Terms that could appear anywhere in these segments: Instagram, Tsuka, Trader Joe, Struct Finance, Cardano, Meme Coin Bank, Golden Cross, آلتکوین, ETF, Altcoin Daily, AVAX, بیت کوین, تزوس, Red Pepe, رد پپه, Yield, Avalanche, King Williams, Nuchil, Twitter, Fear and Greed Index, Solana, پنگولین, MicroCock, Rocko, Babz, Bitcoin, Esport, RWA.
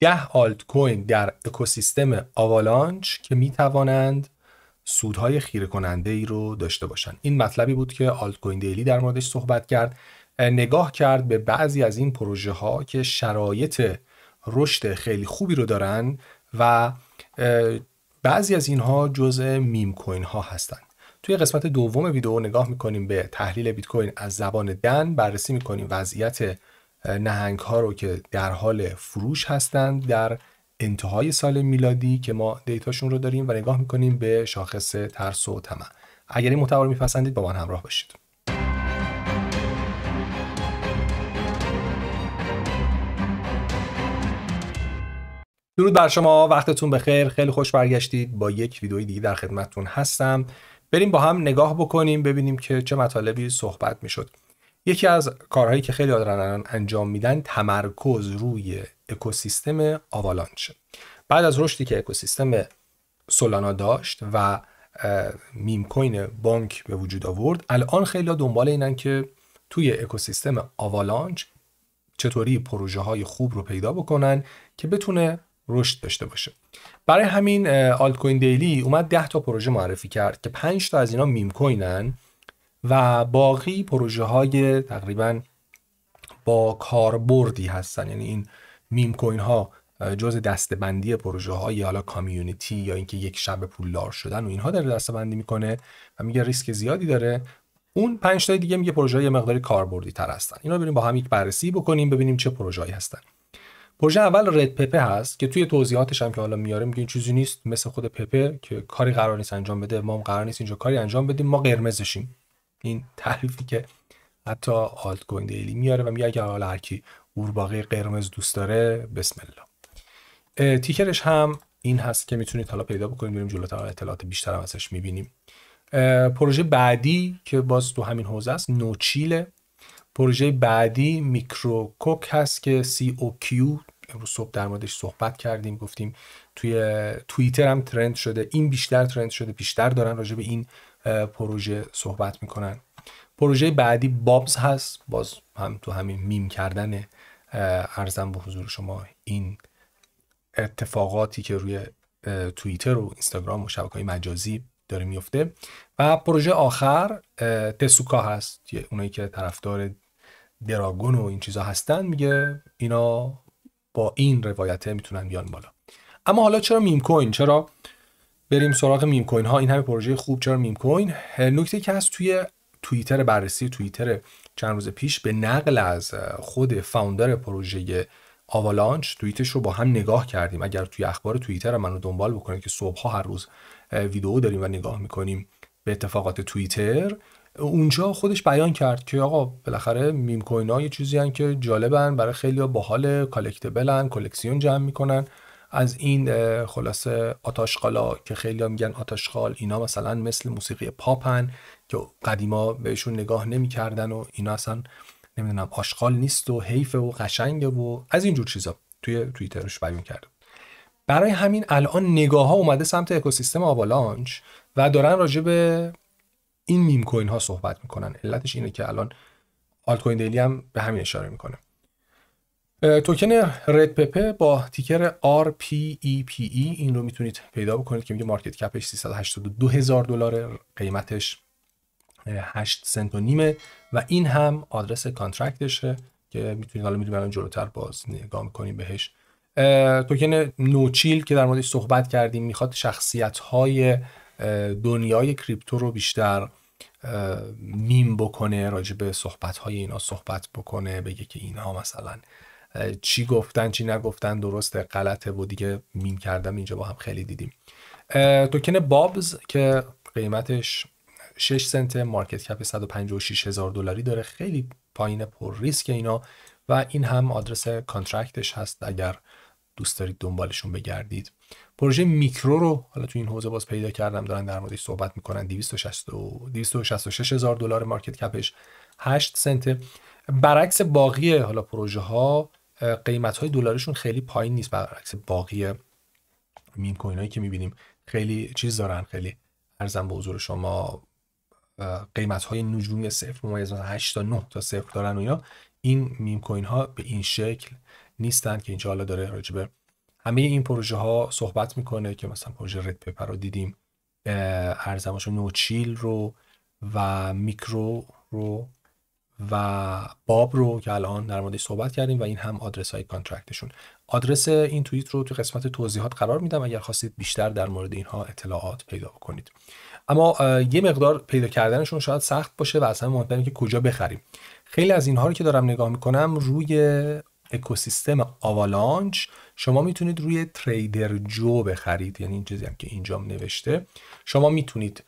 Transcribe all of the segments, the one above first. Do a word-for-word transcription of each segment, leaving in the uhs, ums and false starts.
ده آلت کوین در اکوسیستم آوالانچ که می توانند سودهای خیره کننده ای رو داشته باشند. این مطلبی بود که آلت کوین دیلی در موردش صحبت کرد. نگاه کرد به بعضی از این پروژه ها که شرایط رشد خیلی خوبی رو دارن و بعضی از اینها جزء میم کوین ها هستن. توی قسمت دوم ویدیو نگاه میکنیم به تحلیل بیت کوین از زبان دن، بررسی میکنیم وضعیت نهنگ ها رو که در حال فروش هستند در انتهای سال میلادی که ما دیتاشون رو داریم و نگاه میکنیم به شاخص ترس و طمع. اگر این محتوا رو میپسندید با من همراه باشید. درود بر شما، وقتتون بخیر، خیلی خوش برگشتید. با یک ویدیوی دیگه در خدمتتون هستم. بریم با هم نگاه بکنیم ببینیم که چه مطالبی صحبت میشد. یکی از کارهایی که خیلی دارن انجام میدن تمرکز روی اکوسیستم آوالانچ. بعد از رشدی که اکوسیستم سولانا داشت و میم کوین بانک به وجود آورد، الان خیلی دنبال اینن که توی اکوسیستم آوالانچ چطوری پروژه های خوب رو پیدا بکنن که بتونه رشد داشته باشه. برای همین آلت کوین دیلی اومد ده تا پروژه معرفی کرد که پنج تا از اینا میم کوینن و باقی پروژه های تقریبا با کاربردی هستن، یعنی این میم کوین ها جز دستبندی پروژه های حالا کامیونیتی یا اینکه یک شب پولدار شدن و اینها داره دستبندی میکنه و میگه ریسک زیادی داره. اون پنج تا دیگه میگه پروژه های مقداری کاربردی تر هستن. اینا بریم با هم یک بررسی بکنیم ببینیم چه پروژه هایی هستن. پروژه اول رد پپه هست که توی توضیحاتش هم که حالا میاره میگه این چیزی نیست مثل خود پپه که کاری قرار نیست انجام بده، ما هم قرار نیست اینجا کاری انجام بدیم، ما قرمزشیم. این تعریفی که حتی آلت کوین دیلی میاره و میگه اگه حالا هر کی قورباغه قرمز دوست داره بسم الله. تیکرش هم این هست که میتونید حالا پیدا بکنید، بریم جلوتر اطلاعات بیشتر هم ازش میبینیم. پروژه بعدی که باز تو همین حوزه است نوچیل. پروژه بعدی میکروکوک هست که سی او کیو، امروز صبح در موردش صحبت کردیم، گفتیم توی توییتر هم ترند شده، این بیشتر ترند شده، بیشتر دارن راجع به این پروژه صحبت میکنن. پروژه بعدی بابز هست، باز هم تو همین میم کردن ارزم به حضور شما این اتفاقاتی که روی توییتر و اینستاگرام و شبکه‌های مجازی داره میفته. و پروژه آخر تسوکا هست، اونایی که طرفدار دراگون و این چیزا هستن میگه اینا با این روایته میتونن بیان بالا. اما حالا چرا میم کوین؟ چرا بریم سراغ میم کوین ها؟ این همه پروژه خوب چرا میم کوین؟ نکته که هست توی توییتر، بررسی توییتر چند روز پیش به نقل از خود فاوندر پروژه آوالانچ توییتش رو با هم نگاه کردیم. اگر توی اخبار توییتر منو دنبال بکنید که صبح‌ها هر روز ویدیو داریم و نگاه میکنیم به اتفاقات توییتر، اونجا خودش بیان کرد که آقا بالاخره میم کوین ها یه چیزی هن که جالبن، برای خیلی ها باحال، کالکتبلن، کلکسیون جمع میکنن از این خلاصه آتاشقالا که خیلی ها میگن آتاشقال، اینا مثلا مثل موسیقی پاپن که قدیما بهشون نگاه نمیکردن و اینا اصلا نمیدونم آشغال نیست و حیفه و قشنگه و از اینجور چیزا توی توییترش بیان کرد. برای همین الان نگاه ها اومده سمت اکوسیستم آوالانچ و دارن راجع به این میم کوین ها صحبت میکنن. علتش اینه که الان آلت کوین دیلی هم به همین اشاره میکنه. توکن رد پپه با تیکر آر پی ای پی ای، این رو میتونید پیدا بکنید که میگه مارکت کپش سیصد و هشتاد و دو هزار دلار، قیمتش هشت سنت و نیمه و این هم آدرس کانترکتشه که میتونید حالا میدونید الان جلوتر باز نگاه میکنیم بهش. توکن نوچیل که در موردش صحبت کردیم میخواد شخصیت‌های دنیای کریپتو رو بیشتر میم بکنه، راجع به صحبت‌های اینا صحبت بکنه، بگه که اینها مثلا چی گفتن چی نگفتن، درسته غلطه و دیگه میم کردم اینجا با هم خیلی دیدیم. توکن بابز که قیمتش شش سنت، مارکت کپ صد و پنجاه و شش هزار دلاری داره، خیلی پایین، پر ریسک اینا و این هم آدرس کانترکتش هست اگر دوست دارید دنبالشون بگردید. پروژه میکرو رو حالا تو این حوزه باز پیدا کردم، دارن در موردش صحبت میکنن. دویست و شصت و شش هزار دلار مارکت کپش، هشت سنت. برعکس باقی حالا پروژه ها قیمت های دلارشون خیلی پایین نیست، برعکس باقی میم کوین هایی که میبینیم خیلی چیز دارن، خیلی ارزم به حضور شما قیمت های نجومی صفر ممیز هشت تا نه تا صفر دارن و اینا. این میم کوین ها به این شکل نیستن که اینجا حالا داره راجع به همه این پروژه ها صحبت میکنه که مثلا پروژه رد پیپر رو دیدیم، ارزماشو نوچیل رو و میکرو رو و باب رو که الان در موردش صحبت کردیم و این هم آدرس های کانترکتشون. آدرس این توییت رو تو قسمت توضیحات قرار میدم اگر خواستید بیشتر در مورد اینها اطلاعات پیدا بکنید. اما یه مقدار پیدا کردنشون شاید سخت باشه و اصلا مهمه که کجا بخریم. خیلی از اینها رو که دارم نگاه میکنم روی اکوسیستم آوالانچ شما میتونید روی تریدر جو بخرید، یعنی این چیزی هم که اینجام نوشته. شما میتونید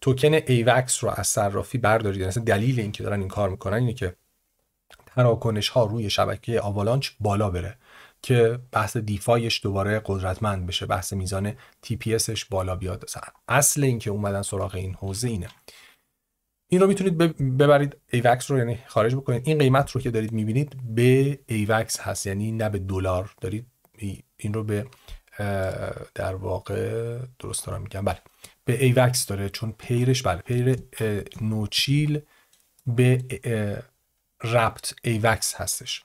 توکن ایوکس رو از صرافی بردارید. یعنی اصلا دلیل این که دارن این کار میکنن اینه که تراکنش ها روی شبکه آوالانچ بالا بره که بحث دیفایش دوباره قدرتمند بشه، بحث میزان تی پی اسش بالا بیاد. اصل این که اومدن سراغ این حوزه اینه. این رو میتونید ببرید ایوکس رو، یعنی خارج بکنید. این قیمت رو که دارید میبینید به ایوکس هست، یعنی نه به دلار. دارید این رو به در واقع درست دارم میگم، بله به ایوکس داره چون پیرش، بله پیر نوچیل به ربط ایوکس هستش.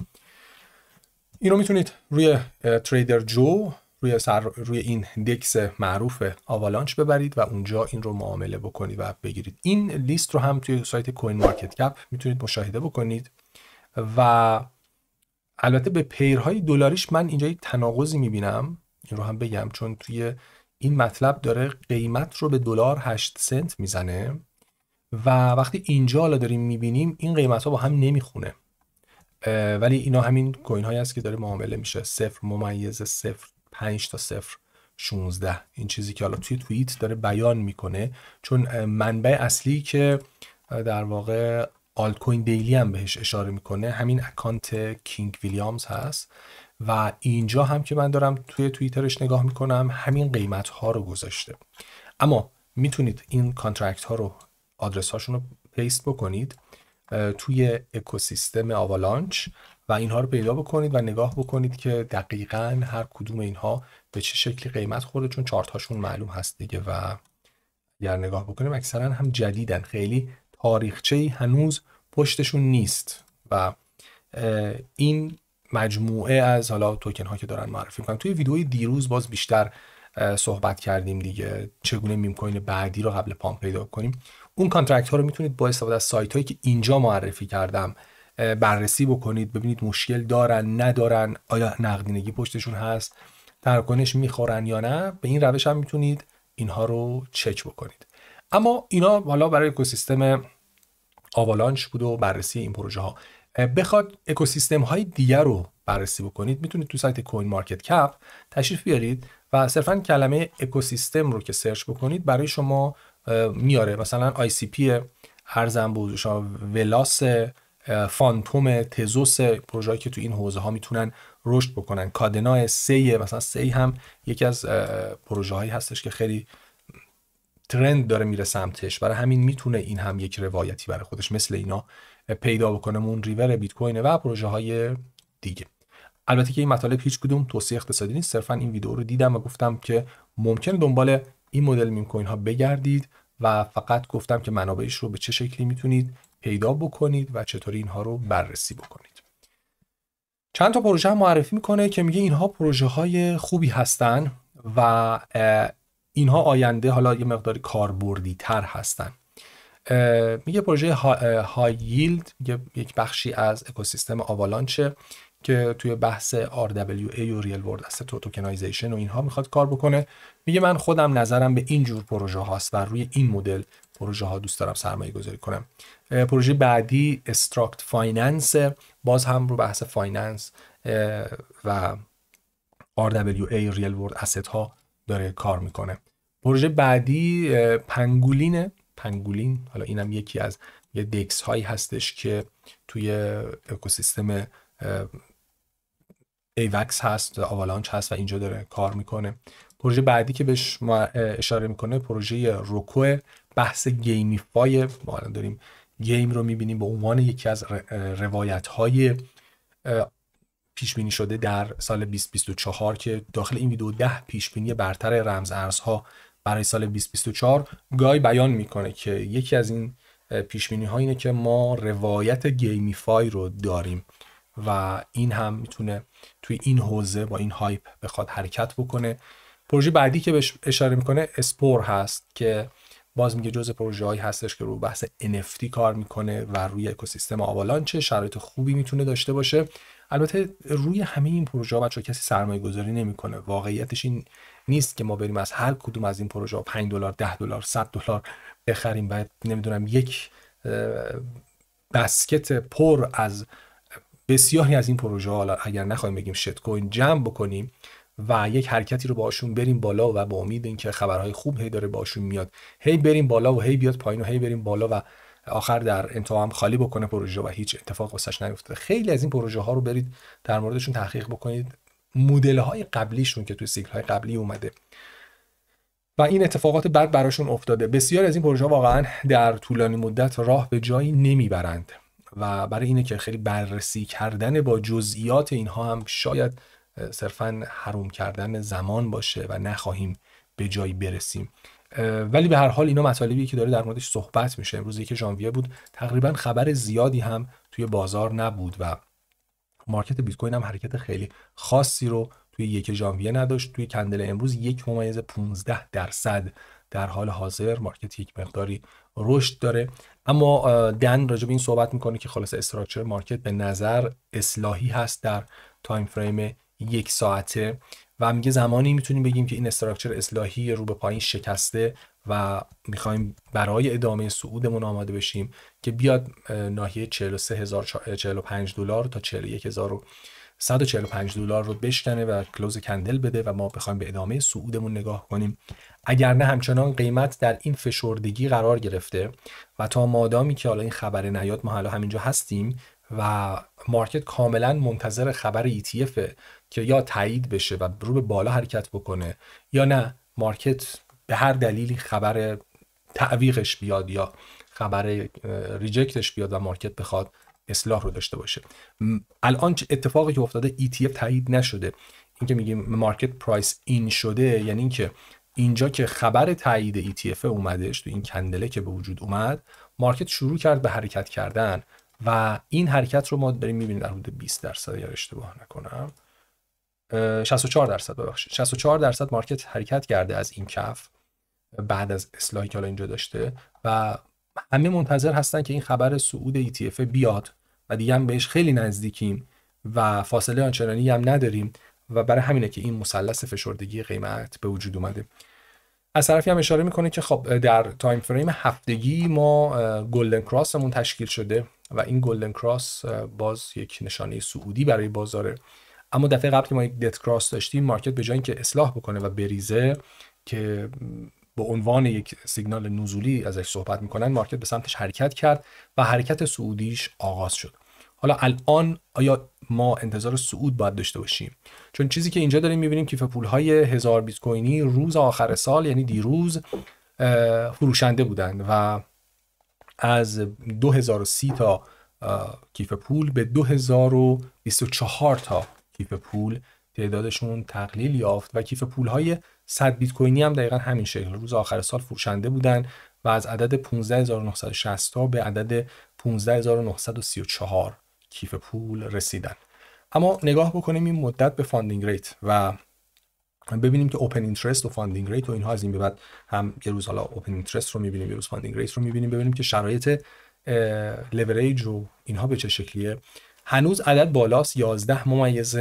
این رو میتونید روی تریدر جو روی سر روی این دکس معروف آوالانچ ببرید و اونجا این رو معامله بکنید و بگیرید. این لیست رو هم توی سایت کوین مارکت کپ میتونید مشاهده بکنید و البته به پیرهای دلاریش من اینجا یک تناقضی میبینم، این رو هم بگم، چون توی این مطلب داره قیمت رو به دلار هشت سنت میزنه و وقتی اینجا حالا داریم میبینیم این قیمت ها با هم نمیخونه، ولی اینا همین کوین هایی هست که داره معامله میشه. صفر ممیز صفر پنج تا صفر شانزده، این چیزی که حالا توی توییت داره بیان میکنه، چون منبع اصلی که در واقع Altcoin Daily هم بهش اشاره میکنه همین اکانت کینگ ویلیامز هست و اینجا هم که من دارم توی توییترش نگاه میکنم همین قیمت ها رو گذاشته. اما میتونید این کانترکت ها رو آدرس هاشون رو پیست بکنید توی اکوسیستم آوالانچ و اینها رو پیدا بکنید و نگاه بکنید که دقیقاً هر کدوم اینها به چه شکلی قیمت خورده، چون چارت هاشون معلوم هست دیگه و اگر نگاه بکنیم اکثرا هم جدیدن، خیلی تاریخچه‌ای هنوز پشتشون نیست و این مجموعه از حالا توکن ها که دارن معرفی می‌کنن. توی ویدیوی دیروز باز بیشتر صحبت کردیم دیگه چگونه میم کوین بعدی رو قبل پام پیدا کنیم. اون کانترکت ها رو میتونید با استفاده از سایت هایی که اینجا معرفی کردم بررسی بکنید، ببینید مشکل دارن ندارن، آیا نقدینگی پشتشون هست، تراکنش میخورن یا نه. به این روش هم میتونید اینها رو چک بکنید. اما اینا حالا برای اکوسیستم آوالانچ بود و بررسی این پروژه ها. بخواد اکوسیستم های دیگر رو بررسی بکنید میتونید تو سایت کوین مارکت کپ تشریف بیارید و صرفا کلمه اکوسیستم رو که سرچ بکنید برای شما میاره. مثلا آی سی پی ارزم بود شما ولاس، فانتوم، تزوس، پروژه‌ای که تو این حوزه ها میتونن رشد بکنن. کادنا سه، مثلا سه هم یکی از پروژه‌هایی هستش که خیلی ترند داره میره سمتش، برای همین میتونه این هم یک روایتی برای خودش مثل اینا پیدا بکنه. مون ریور بیت کوین و پروژه های دیگه. البته که این مطالب هیچ کدوم توصیه اقتصادی نیست، صرفا این ویدیو رو دیدم و گفتم که ممکن دنبال این مدل میم کوین ها بگردید و فقط گفتم که منابعش رو به چه شکلی میتونید پیدا بکنید و چطوری اینها رو بررسی بکنید. چند تا پروژه هم معرفی میکنه که میگه اینها پروژه های خوبی هستن و اینها آینده حالا یه مقدار کاربردی تر هستن. میگه پروژه های ییلد یک بخشی از اکوسیستم آوالانچ که توی بحث آر دبلیو ای و ریل ورلد است، تو توکنایزیشن و اینها میخواد کار بکنه. میگه من خودم نظرم به این جور پروژه هاست و روی این مدل پروژه ها دوست دارم سرمایه گذاری کنم. پروژه بعدی استراکت فایننس، باز هم رو بحث فایننس و آر دبلیو ای ریل ورلد asset ها داره کار میکنه. پروژه بعدی پنگولینه. پنگولین حالا اینم یکی از یه دکس هایی هستش که توی اکوسیستم ایوکس هست، آوالانچ هست و اینجا داره کار میکنه. پروژه بعدی که بهش اشاره میکنه پروژه روکو، بحث گیمیفای. ما الان داریم گیم رو میبینیم به عنوان یکی از روایت های پیش بینی شده در سال بیست بیست و چهار که داخل این ویدیو ده پیش بینی برتر رمز ارزها برای سال بیست بیست و چهار گای بیان میکنه که یکی از این پیش بینی ها اینه که ما روایت گیمیفای رو داریم و این هم میتونه توی این حوزه با این هایپ بخواد حرکت بکنه. پروژه بعدی که بهش اشاره میکنه اسپور هست که باز میگه جزء پروژه‌ای هستش که رو بحث ان اف تی کار میکنه و روی اکوسیستم آوالانچ شرایط خوبی میتونه داشته باشه. البته روی همه این پروژه‌ها بچه‌ها کسی سرمایه‌گذاری نمیکنه. واقعیتش این نیست که ما بریم از هر کدوم از این پروژه‌ها پنج دلار، ده دلار، صد دلار بخریم و نمیدونم یک بسکت پر از بسیاری از این پروژه‌ها اگر نخوایم بگیم شت کوین جمع بکنیم و یک حرکتی رو باشون بریم بالا و با امید اینکه خبرهای خوب هی داره باشون میاد هی بریم بالا و هی بیاد پایین و هی بریم بالا و آخر در انتها هم خالی بکنه پروژه و هیچ اتفاق واسش نیفته. خیلی از این پروژه ها رو برید در موردشون تحقیق بکنید، مدل های قبلیشون که توی سیکل های قبلی اومده و این اتفاقات بعد براشون افتاده. بسیار از این پروژه ها واقعا در طولانی مدت راه به جایی نمیبرند و برای اینه که خیلی بررسی کردن با جزئیات اینها هم شاید صرفاً حروم کردن زمان باشه و نخواهیم به جایی برسیم. ولی به هر حال اینا مطالبی که داره در موردش صحبت میشه. امروز یک ژانویه بود، تقریباً خبر زیادی هم توی بازار نبود و مارکت بیت کوین هم حرکت خیلی خاصی رو توی یک ژانویه نداشت. توی کندل امروز یک ممیز پونزده درصد در حال حاضر مارکت یک مقداری رشد داره. اما دن راجع به این صحبت میکنه که خلاص استراکچر مارکت به نظر اصلاحی هست در تایم فریم یک ساعته و میگه زمانی میتونیم بگیم که این استراکچر اصلاحی رو به پایین شکسته و میخوایم برای ادامه صعودمون آماده بشیم که بیاد ناحیه چهل و سه هزار و چهل و پنج دلار تا چهل و یک هزار و صد و چهل و پنج دلار رو بشکنه و کلوز کندل بده و ما بخوایم به ادامه صعودمون نگاه کنیم. اگر نه همچنان قیمت در این فشردگی قرار گرفته و تا مادامی که حالا این خبر نیاد ما حالا همینجا هستیم و مارکت کاملا منتظر خبر ای تی اف که یا تایید بشه و رو به بالا حرکت بکنه یا نه مارکت به هر دلیلی خبر تعویقش بیاد یا خبر ریجکتش بیاد و مارکت بخواد اصلاح رو داشته باشه. الان اتفاقی که افتاده ای تی اف تایید نشده، این که میگیم مارکت پرایس این شده یعنی اینکه اینجا که خبر تایید ای تی اف اومدش تو این کندله که به وجود اومد مارکت شروع کرد به حرکت کردن و این حرکت رو ما داریم میبینیم در حدود بیست درصد یا اشتباه نکنم شصت و چهار درصد ببخشید شصت و چهار درصد مارکت حرکت کرده از این کف بعد از اصلاحی که الان اینجا داشته و همه منتظر هستن که این خبر صعود ای تی اف بیاد و دیگه هم بهش خیلی نزدیکیم و فاصله آنچنانی هم نداریم و برای همینه که این مثلث فشردگی قیمت به وجود اومده. از طرفی هم اشاره میکنه که خب در تایم فریم هفتگی ما گلدن کراسمون تشکیل شده و این گلدن کراس باز یک نشانه صعودی برای بازاره. اما دفعه قبل که ما یک دت کراس داشتیم مارکت به جای اینکه اصلاح بکنه و بریزه که به عنوان یک سیگنال نزولی ازش صحبت میکنن مارکت به سمتش حرکت کرد و حرکت صعودیش آغاز شد. حالا الان آیا ما انتظار صعود باید داشته باشیم؟ چون چیزی که اینجا داریم میبینیم کیف پولهای هزار بیت کوینی روز آخر سال یعنی دیروز فروشنده بودند و از دو هزار و سی تا کیف پول به دو هزار و بیست و چهار تا کیف پول تعدادشون تقلیل یافت و کیف پول‌های صد بیت کوینی هم دقیقاً همین شکل روز آخر سال فروشنده بودن و از عدد پانزده هزار و نهصد و شصت تا به عدد پانزده هزار و نهصد و سی و چهار کیف پول رسیدن. اما نگاه بکنیم این مدت به فاندینگ ریت و ببینیم که اوپن اینترست و فاندینگ ریت و اینها از این به بعد هم یه روز حالا اوپن اینترست رو می‌بینیم یه روز فاندینگ ریت رو می‌بینیم ببینیم که شرایط لیوریج و اینها به چه شکلیه. هنوز عدد بالاست یازده ممیز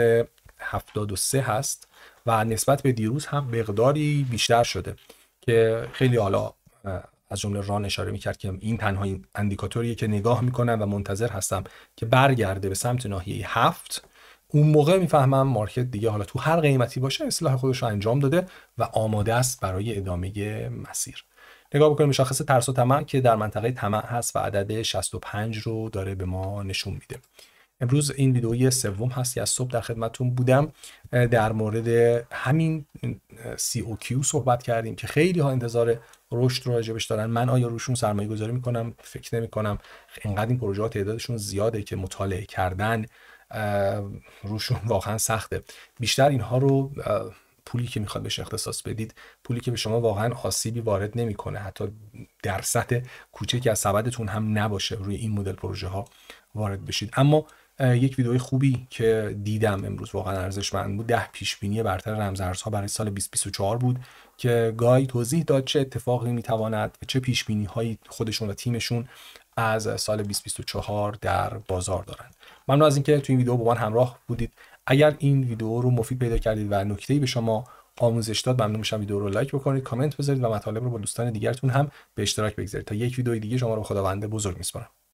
هفتاد و سه هست و نسبت به دیروز هم مقداری بیشتر شده که خیلی حالا از جمله ران اشاره میکرد که این تنها اندیکاتوریه که نگاه میکنم و منتظر هستم که برگرده به سمت ناحیه هفت. اون موقع میفهمم مارکت دیگه حالا تو هر قیمتی باشه اصلاح خودش رو انجام داده و آماده است برای ادامه مسیر. نگاه بکنیم شاخص ترس و طمع که در منطقه طمع هست و عدد شصت و پنج رو داره به ما نشون میده. امروز این ویدئوی سوم هست که از صبح در خدمتتون بودم. در مورد همین سی او کیو صحبت کردیم که خیلی ها انتظار رشد رو راجبش دارن. من آیا روشون سرمایه گذاری میکنم؟ فکر نمی کنم. اینقدر این پروژه ها تعدادشون زیاده که مطالعه کردن روشون واقعا سخته. بیشتر اینها رو پولی که میخواد بهش اختصاص بدید، پولی که به شما واقعا آسیبی وارد نمیکنه، حتی در سطح کوچکی از سبدتون هم نباشه روی این مدل پروژه ها وارد بشید. اما یک ویدئوی خوبی که دیدم امروز واقعا ارزشمند بود، ده پیشبینی برتر رمزارزها برای سال بیست و بیست و چهار بود که گای توضیح داد چه اتفاقی میتواند و چه پیشبینی هایی خودشون و تیمشون از سال بیست و بیست و چهار در بازار دارند. ممنون از اینکه تو این ویدئو با من همراه بودید. اگر این ویدئو رو مفید پیدا کردید و نکته‌ای به شما آموزش داد، ممنون میشم ویدئو رو لایک بکنید، کامنت بذارید و مطالب رو با دوستان دیگرتون هم به اشتراک بگذارید. تا یک ویدئوی دیگه شما رو خداوند بزرگ میسپارم.